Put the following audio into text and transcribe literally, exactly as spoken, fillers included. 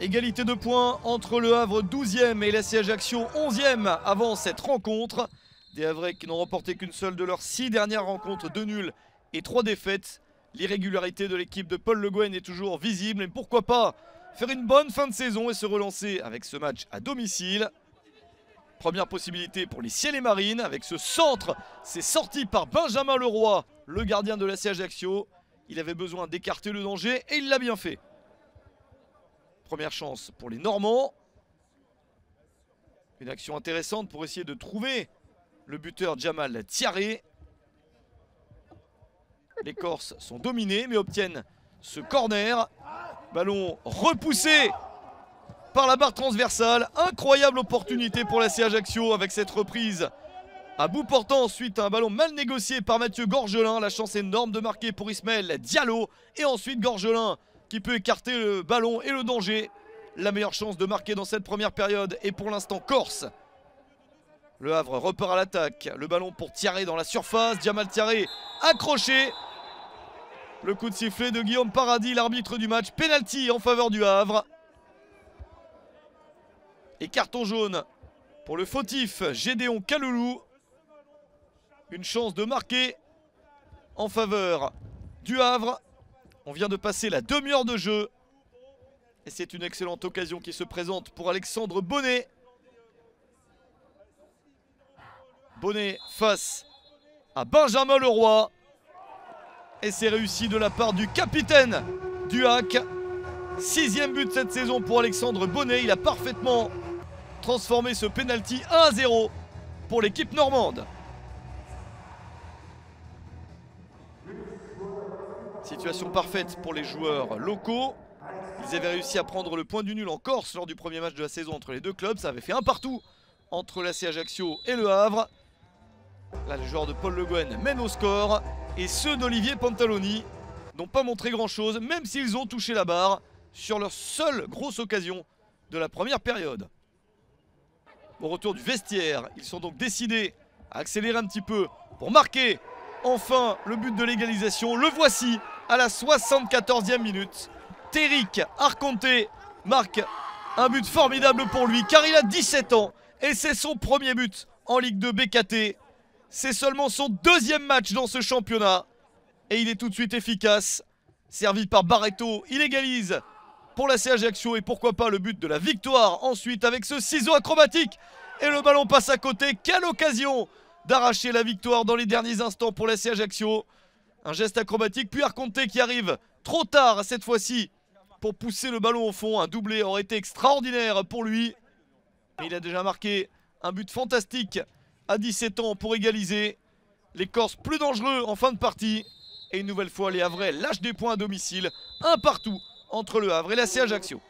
Égalité de points entre Le Havre douzième et l'A C Ajaccio onzième avant cette rencontre. Des Havrais qui n'ont remporté qu'une seule de leurs six dernières rencontres, deux nuls et trois défaites. L'irrégularité de l'équipe de Paul Le Guen est toujours visible. Et pourquoi pas faire une bonne fin de saison et se relancer avec ce match à domicile. Première possibilité pour les Ciels et Marines avec ce centre. C'est sorti par Benjamin Leroy, le gardien de l'A C Ajaccio. Il avait besoin d'écarter le danger et il l'a bien fait. Première chance pour les Normands. Une action intéressante pour essayer de trouver le buteur Jamal Thiaré. Les Corses sont dominés mais obtiennent ce corner. Ballon repoussé par la barre transversale. Incroyable opportunité pour l'A C Ajaccio avec cette reprise à bout portant suite à un ballon mal négocié par Mathieu Gorgelin. La chance énorme de marquer pour Ismaël Diallo. Et ensuite Gorgelin qui peut écarter le ballon et le danger. La meilleure chance de marquer dans cette première période est pour l'instant corse. Le Havre repart à l'attaque. Le ballon pour Thiaré dans la surface. Jamal Thiaré accroché. Le coup de sifflet de Guillaume Paradis, l'arbitre du match. Penalty en faveur du Havre. Et carton jaune pour le fautif Gédéon Caloulou. Une chance de marquer en faveur du Havre. On vient de passer la demi-heure de jeu. Et c'est une excellente occasion qui se présente pour Alexandre Bonnet. Bonnet face à Benjamin Leroy. Et c'est réussi de la part du capitaine du H A C. Sixième but de cette saison pour Alexandre Bonnet. Il a parfaitement transformé ce pénalty un à zéro pour l'équipe normande. Situation parfaite pour les joueurs locaux. Ils avaient réussi à prendre le point du nul en Corse lors du premier match de la saison entre les deux clubs. Ça avait fait un partout entre l'A C Ajaccio et Le Havre. Là, les joueurs de Paul Le Guen mènent au score. Et ceux d'Olivier Pantaloni n'ont pas montré grand-chose, même s'ils ont touché la barre sur leur seule grosse occasion de la première période. Au retour du vestiaire, ils sont donc décidés à accélérer un petit peu pour marquer enfin le but de l'égalisation. Le voici à la soixante-quatorzième minute. Tahyrick Arconte marque un but formidable pour lui car il a dix-sept ans et c'est son premier but en Ligue deux B K T. C'est seulement son deuxième match dans ce championnat et il est tout de suite efficace. Servi par Barreto, il égalise pour l'A C Ajaccio et pourquoi pas le but de la victoire ensuite avec ce ciseau acrobatique et le ballon passe à côté. Quelle occasion d'arracher la victoire dans les derniers instants pour l'A C Ajaccio. Un geste acrobatique, puis Arconte qui arrive trop tard cette fois-ci pour pousser le ballon au fond. Un doublé aurait été extraordinaire pour lui. Et il a déjà marqué un but fantastique à dix-sept ans pour égaliser. Les Corses plus dangereux en fin de partie. Et une nouvelle fois, les Havrais lâchent des points à domicile. Un partout entre le Havre et l'A C Ajaccio.